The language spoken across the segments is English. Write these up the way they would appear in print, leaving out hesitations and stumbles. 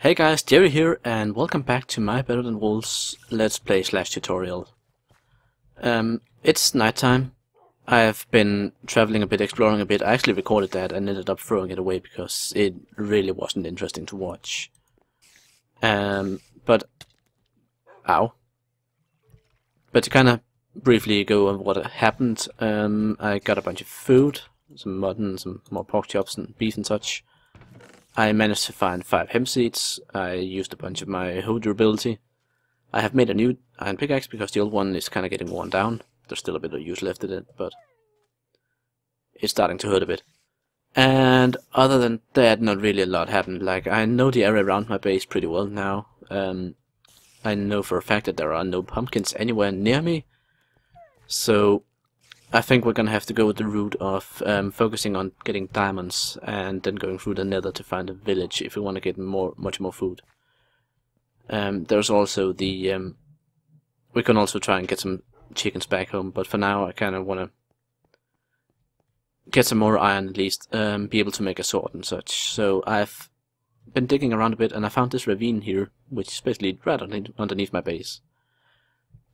Hey guys, Jerry here, and welcome back to my Better Than Wolves Let's Play / tutorial. It's nighttime. I've been traveling a bit, exploring a bit. I actually recorded that and ended up throwing it away because it really wasn't interesting to watch. But to kind of briefly go over what happened, I got a bunch of food, some mutton, some more pork chops and beef and such. I managed to find 5 hemp seeds. I used a bunch of my hoodoo ability. I have made a new iron pickaxe because the old one is kind of getting worn down. There's still a bit of use left in it, but it's starting to hurt a bit. And other than that, not really a lot happened. Like, I know the area around my base pretty well now. I know for a fact that there are no pumpkins anywhere near me. So I think we're going to have to go with the route of focusing on getting diamonds and then going through the nether to find a village if we want to get much more food. There's also the... we can also try and get some chickens back home, but for now I kind of want to get some more iron at least, be able to make a sword and such. So I've been digging around a bit and I found this ravine here, which is basically right underneath my base.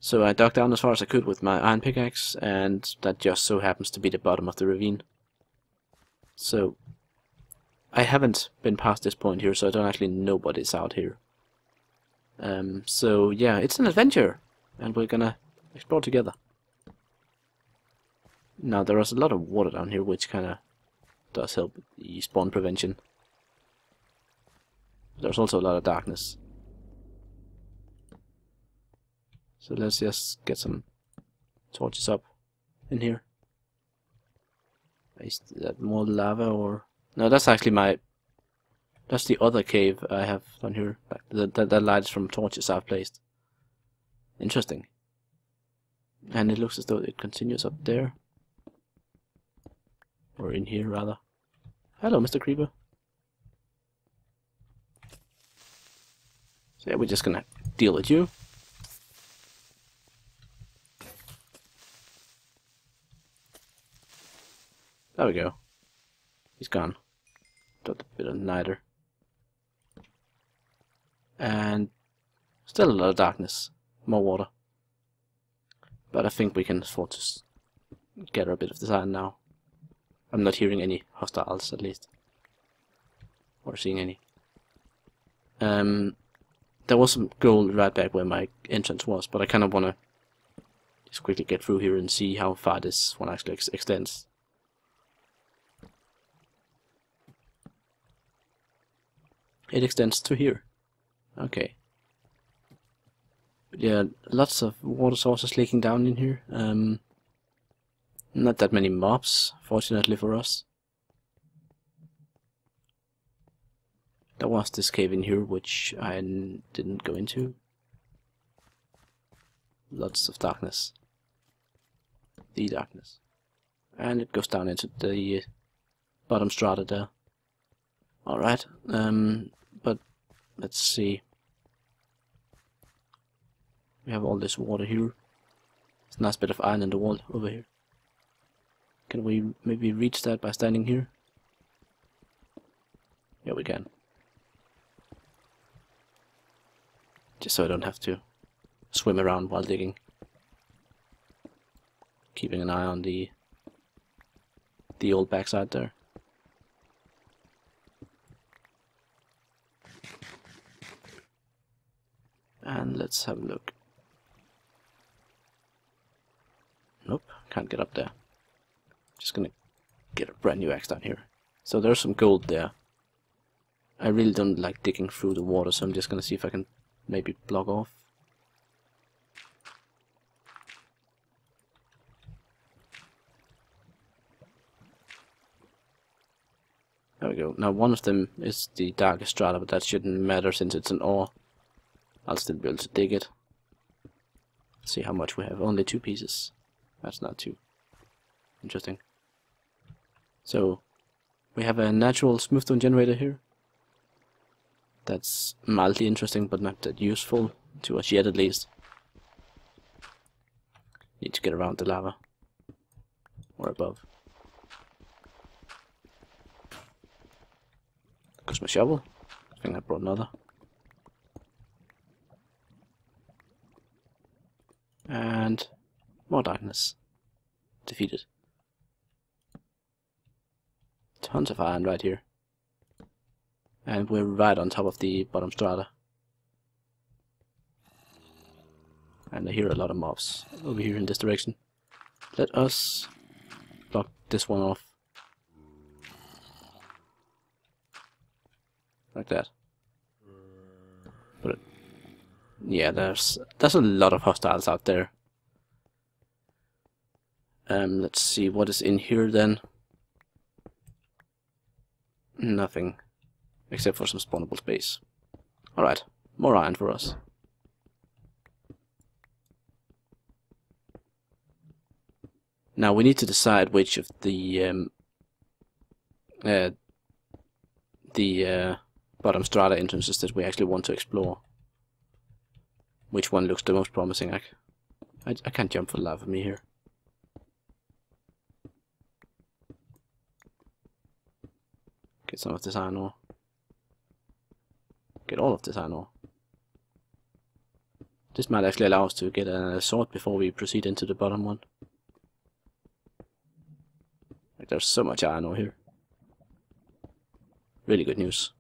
So I dug down as far as I could with my iron pickaxe, and that just so happens to be the bottom of the ravine. So I haven't been past this point here, so I don't actually know what is out here. So yeah, it's an adventure, and we're gonna explore together. Now there is a lot of water down here, which kinda does help with the spawn prevention. There's also a lot of darkness. So let's just get some torches up in here. Is that more lava or... No, that's actually my... That's the other cave I have down here. That light is from torches I've placed. Interesting. And it looks as though it continues up there. Or in here, rather. Hello, Mr. Creeper. So yeah, we're just gonna deal with you. There we go. He's gone. Got a bit of nether. And still a lot of darkness. More water. But I think we can afford to gather a bit of this iron now. I'm not hearing any hostiles, at least. Or seeing any. There was some gold right back where my entrance was, but I kind of want to just quickly get through here and see how far this one actually extends. It extends to here. Okay. Yeah, lots of water sources leaking down in here. Not that many mobs, fortunately for us. There was this cave in here, which I didn't go into. Lots of darkness. The darkness. And it goes down into the bottom strata there. Alright, but let's see. We have all this water here. It's a nice bit of iron in the wall over here. Can we maybe reach that by standing here? Yeah, we can. Just so I don't have to swim around while digging. Keeping an eye on the old backside there. And let's have a look. Nope, can't get up there. Just gonna get a brand new axe down here. So there's some gold there. I really don't like digging through the water, so I'm just gonna see if I can maybe block off. There we go. Now one of them is the darkest strata, but that shouldn't matter since it's an ore. I'll still be able to dig it. Let's see how much we have. Only 2 pieces. That's not too interesting. So we have a natural smoothstone generator here. That's mildly interesting, but not that useful to us yet, at least. Need to get around the lava or above. Goes my shovel. I think I brought another. And more darkness. Defeated. Tons of iron right here. And we're right on top of the bottom strata. And I hear a lot of mobs over here in this direction. Let us block this one off. Like that. But yeah, there's a lot of hostiles out there. Let's see what is in here then. Nothing. Except for some spawnable space. Alright, more iron for us. Now we need to decide which of the bottom strata entrances that we actually want to explore. Which one looks the most promising? I can't jump for the love of me here. Get some of this iron ore. Get all of this iron ore. This might actually allow us to get a sword before we proceed into the bottom one. Like, there's so much iron ore here. Really good news.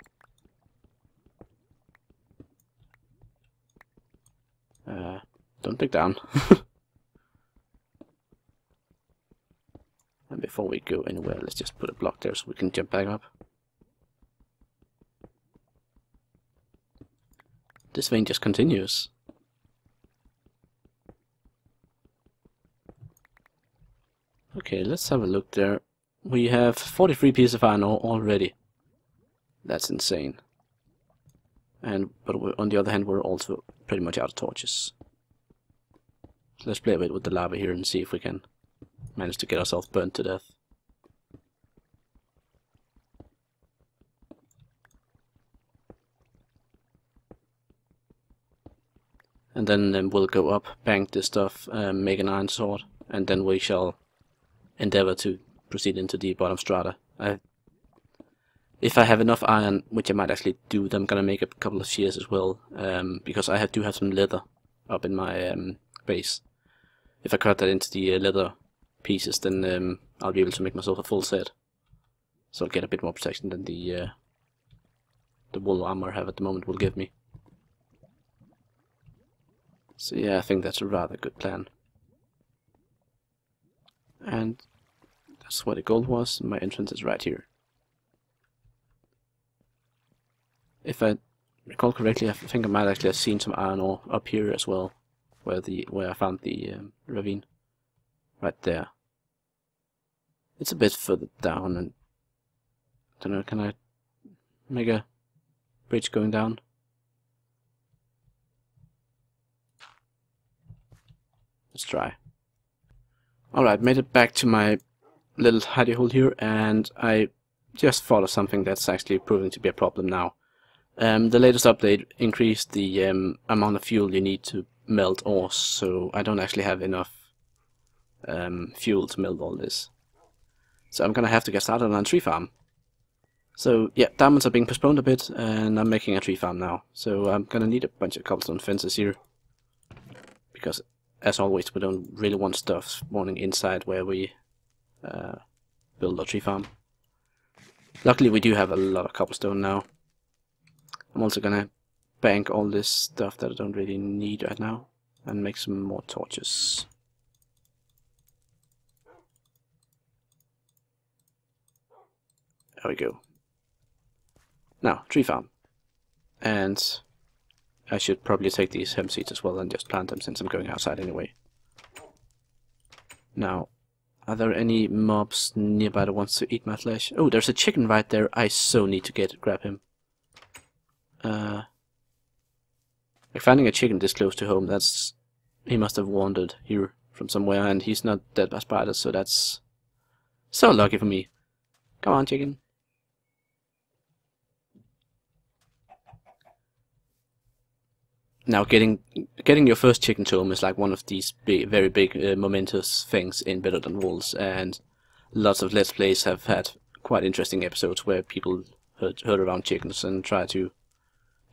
Don't dig down. And before we go anywhere, let's just put a block there so we can jump back up. This vein just continues. Okay, let's have a look there. We have 43 pieces of iron ore already. That's insane. But on the other hand, we're also pretty much out of torches. So let's play a bit with the lava here and see if we can manage to get ourselves burnt to death. And then we'll go up, bank this stuff, make an iron sword, and then we shall endeavor to proceed into the bottom strata. If I have enough iron, which I might actually do, then I'm gonna make a couple of shears as well, because I do have some leather up in my base. If I cut that into the leather pieces, then I'll be able to make myself a full set. So I'll get a bit more protection than the wool armor I have at the moment will give me. So yeah, I think that's a rather good plan. And that's where the gold was, and my entrance is right here. If I recall correctly, I think I might actually have seen some iron ore up here as well, where I found the ravine. Right there. It's a bit further down, and I don't know, can I make a bridge going down? Let's try. Alright, made it back to my little hidey hole here, and I just thought of something that's actually proving to be a problem now. The latest update increased the amount of fuel you need to melt ores, so I don't actually have enough fuel to melt all this. So I'm gonna have to get started on a tree farm. So yeah, diamonds are being postponed a bit, and I'm making a tree farm now. So I'm gonna need a bunch of cobblestone fences here, because as always, we don't really want stuff spawning inside where we build our tree farm. Luckily, we do have a lot of cobblestone now. I'm also gonna bank all this stuff that I don't really need right now, and make some more torches. There we go. Now, tree farm. And I should probably take these hemp seeds as well and just plant them since I'm going outside anyway. Now, are there any mobs nearby that wants to eat my flesh? Oh, there's a chicken right there. I so need to grab him. Like, finding a chicken this close to home, he must have wandered here from somewhere, and he's not dead by spiders, so that's so lucky for me. Come on, chicken. Now, getting your first chicken to home is like one of these big, very big, momentous things in Better Than Wolves, and lots of Let's Plays have had quite interesting episodes where people herd around chickens and try to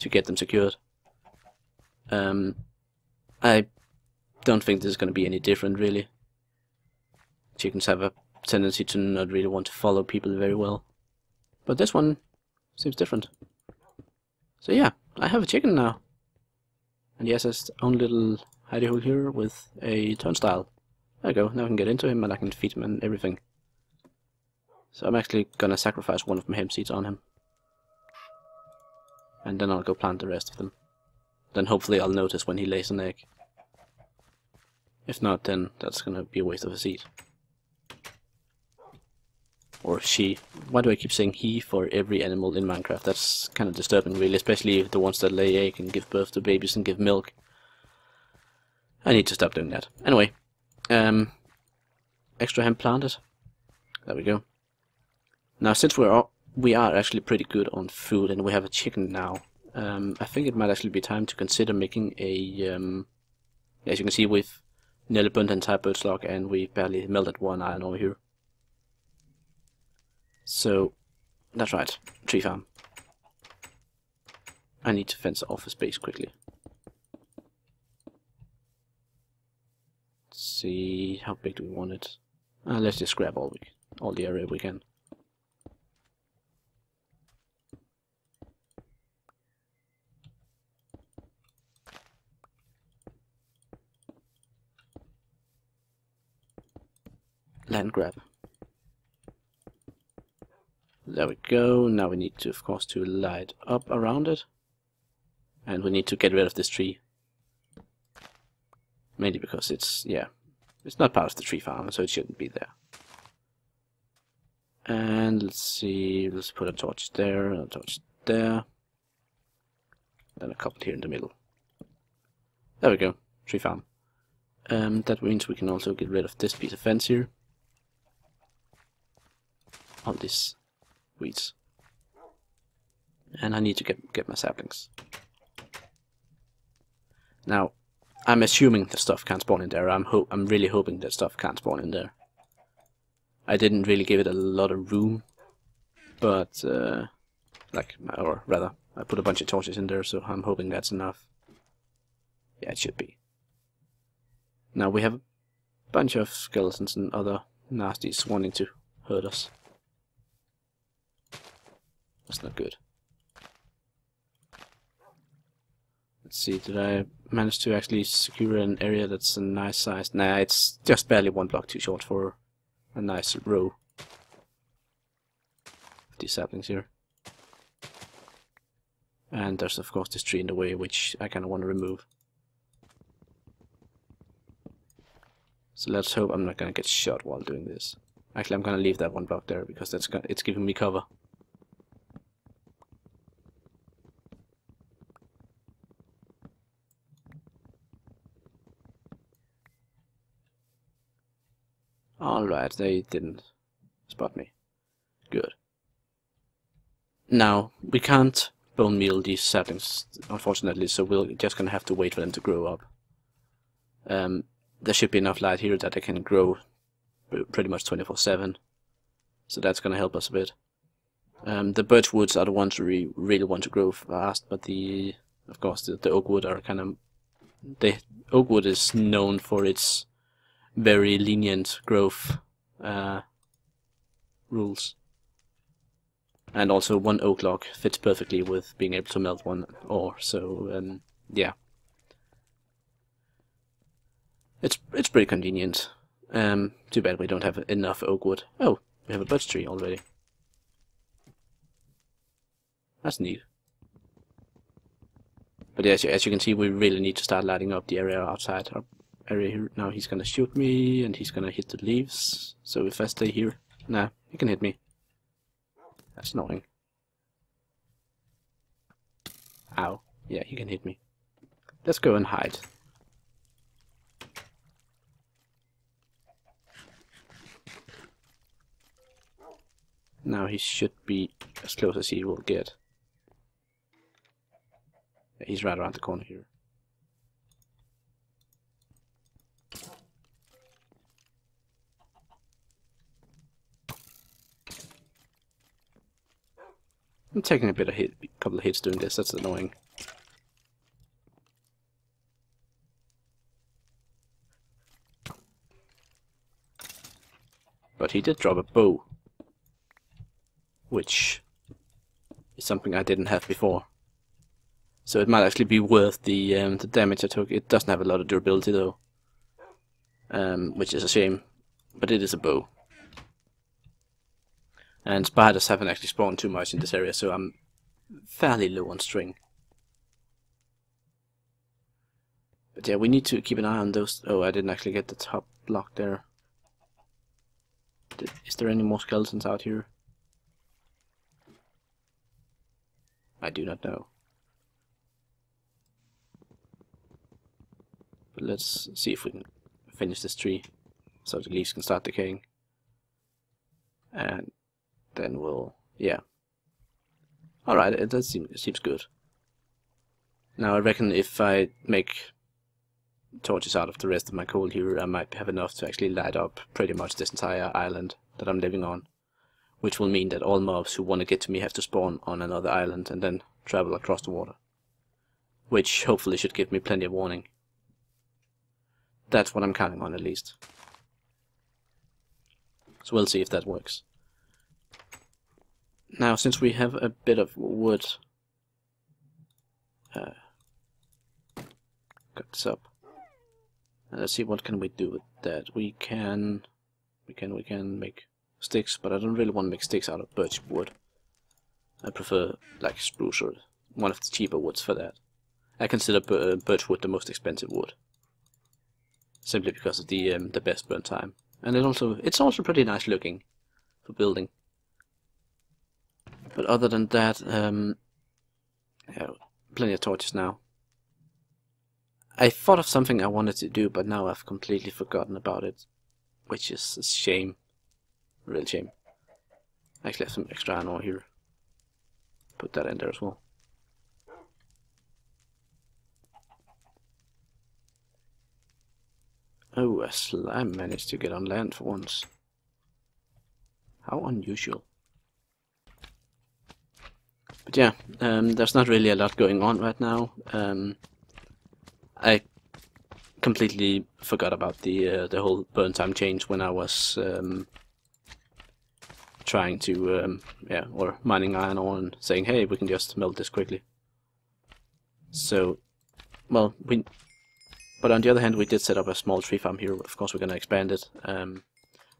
get them secured. I don't think there's going to be any different, really. Chickens have a tendency to not really want to follow people very well. But this one seems different. So yeah, I have a chicken now. And yes, has its own little hidey hole here with a turnstile. There we go, now I can get into him and I can feed him and everything. So I'm actually gonna sacrifice one of my hemp seeds on him. And then I'll go plant the rest of them. Then hopefully I'll notice when he lays an egg. If not, then that's gonna be a waste of a seed. Or she. Why do I keep saying he for every animal in Minecraft? That's kind of disturbing, really, especially the ones that lay egg and give birth to babies and give milk. I need to stop doing that. Anyway, extra hemp planted. There we go. Now, since we are actually pretty good on food and we have a chicken now, I think it might actually be time to consider making a... as you can see, we've nearly burnt the entire bird's log and we barely melted one iron over here. So, that's right, tree farm. I need to fence off a space quickly. Let's see, how big do we want it? Let's just grab all the area we can. Land grab. There we go. Now we need to, of course, to light up around it. And we need to get rid of this tree. Mainly because it's, yeah, it's not part of the tree farm, so it shouldn't be there. And let's see, let's put a torch there, and a torch there. Then a couple here in the middle. There we go. Tree farm. That means we can also get rid of this piece of fence here. All this. Weeds. And I need to get my saplings. Now, I'm assuming that stuff can't spawn in there. I'm really hoping that stuff can't spawn in there. I didn't really give it a lot of room, but or rather, I put a bunch of torches in there, so I'm hoping that's enough. Yeah, it should be. Now we have a bunch of skeletons and other nasties wanting to hurt us. That's not good. Let's see, did I manage to actually secure an area that's a nice size? Nah, it's just barely one block too short for a nice row of these saplings here. And there's of course this tree in the way, which I kind of want to remove. So let's hope I'm not going to get shot while doing this. Actually, I'm going to leave that one block there because that's it's giving me cover. Alright, they didn't spot me. Good. Now, we can't bone meal these saplings, unfortunately, so we're just going to have to wait for them to grow up. There should be enough light here that they can grow pretty much 24/7, so that's going to help us a bit. The birch woods are the ones we really want to grow fast, but of course the oak wood are kind of... The oak wood is known for its very lenient growth rules, and also one oak log fits perfectly with being able to melt one ore. So yeah, it's pretty convenient. Too bad we don't have enough oak wood. Oh, we have a birch tree already. That's neat. But yeah, as you can see, we really need to start lighting up the area outside. Now he's gonna shoot me, and he's gonna hit the leaves, so if I stay here... Nah, he can hit me. That's annoying. Ow. Yeah, he can hit me. Let's go and hide. Now he should be as close as he will get. He's right around the corner here. I'm taking a couple of hits doing this. That's annoying. but he did drop a bow, which is something I didn't have before. So it might actually be worth the damage I took. It doesn't have a lot of durability though, which is a shame, but it is a bow. And spiders haven't actually spawned too much in this area, so I'm fairly low on string. But yeah, we need to keep an eye on those. Oh, I didn't actually get the top block there. Is there any more skeletons out here? I do not know. But let's see if we can finish this tree so the leaves can start decaying. And then we'll, yeah. Alright, it seems good. Now I reckon if I make torches out of the rest of my coal here, I might have enough to actually light up pretty much this entire island that I'm living on, which will mean that all mobs who want to get to me have to spawn on another island and then travel across the water, which hopefully should give me plenty of warning. That's what I'm counting on, at least. So we'll see if that works. Now, since we have a bit of wood, cut this up. Let's see, what can we do with that? We can make sticks, but I don't really want to make sticks out of birch wood. I prefer like spruce or one of the cheaper woods for that. I consider birch wood the most expensive wood, simply because of the best burn time, and it's also pretty nice looking for building. But other than that, yeah, plenty of torches now. I thought of something I wanted to do, but now I've completely forgotten about it, which is a shame. A real shame. I actually have some extra iron ore here. Put that in there as well. Oh, a slime managed to get on land for once. How unusual. But yeah, there's not really a lot going on right now. I completely forgot about the whole burn time change when I was trying to yeah, or mining iron ore and saying, hey, we can just melt this quickly. So, well, but on the other hand, we did set up a small tree farm here. Of course, we're gonna expand it.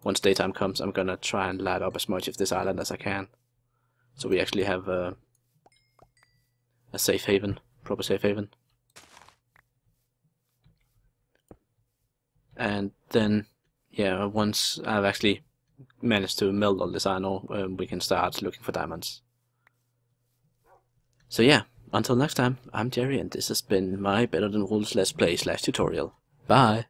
Once daytime comes, I'm gonna try and light up as much of this island as I can, so we actually have a safe haven, proper safe haven. And then, yeah, once I've actually managed to melt all this iron ore, we can start looking for diamonds. So yeah, until next time, I'm Jerry, and this has been my Better Than Wolves Let's Play /tutorial. Bye!